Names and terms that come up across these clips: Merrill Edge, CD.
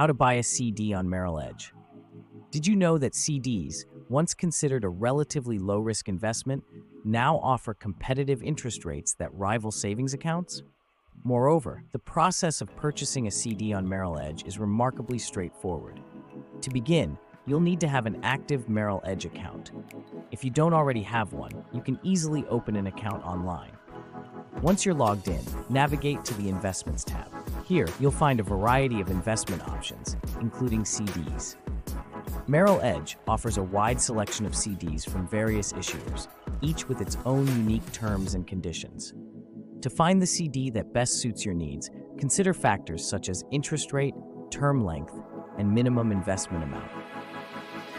How to buy a CD on Merrill Edge. Did you know that CDs, once considered a relatively low-risk investment, now offer competitive interest rates that rival savings accounts? Moreover, the process of purchasing a CD on Merrill Edge is remarkably straightforward. To begin, you'll need to have an active Merrill Edge account. If you don't already have one, you can easily open an account online. Once you're logged in, navigate to the Investments tab. Here, you'll find a variety of investment options, including CDs. Merrill Edge offers a wide selection of CDs from various issuers, each with its own unique terms and conditions. To find the CD that best suits your needs, consider factors such as interest rate, term length, and minimum investment amount.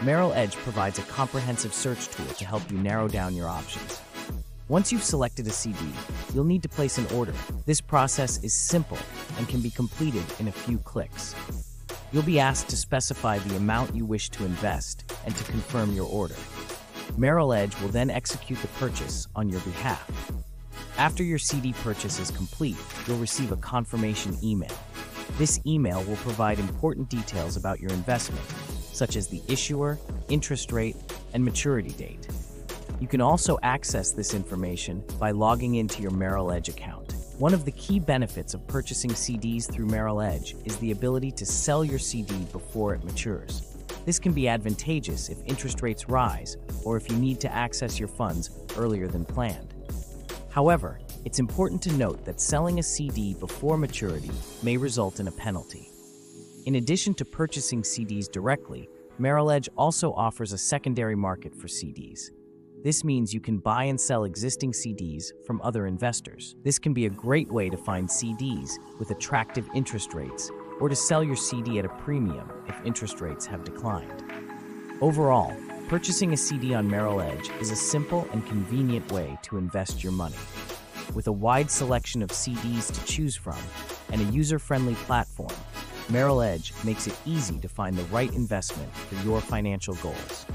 Merrill Edge provides a comprehensive search tool to help you narrow down your options. Once you've selected a CD, you'll need to place an order. This process is simple and can be completed in a few clicks. You'll be asked to specify the amount you wish to invest and to confirm your order. Merrill Edge will then execute the purchase on your behalf. After your CD purchase is complete, you'll receive a confirmation email. This email will provide important details about your investment, such as the issuer, interest rate, and maturity date. You can also access this information by logging into your Merrill Edge account. One of the key benefits of purchasing CDs through Merrill Edge is the ability to sell your CD before it matures. This can be advantageous if interest rates rise or if you need to access your funds earlier than planned. However, it's important to note that selling a CD before maturity may result in a penalty. In addition to purchasing CDs directly, Merrill Edge also offers a secondary market for CDs. This means you can buy and sell existing CDs from other investors. This can be a great way to find CDs with attractive interest rates or to sell your CD at a premium if interest rates have declined. Overall, purchasing a CD on Merrill Edge is a simple and convenient way to invest your money. With a wide selection of CDs to choose from and a user-friendly platform, Merrill Edge makes it easy to find the right investment for your financial goals.